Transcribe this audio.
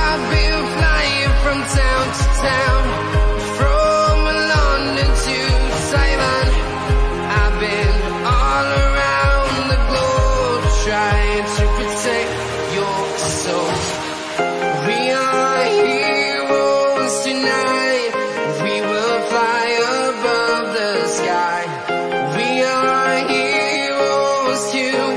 I've been flying from town to town, from London to Taiwan. I've been all around the globe, trying to protect your soul. We are heroes tonight. We will fly above the sky. We are heroes tonight.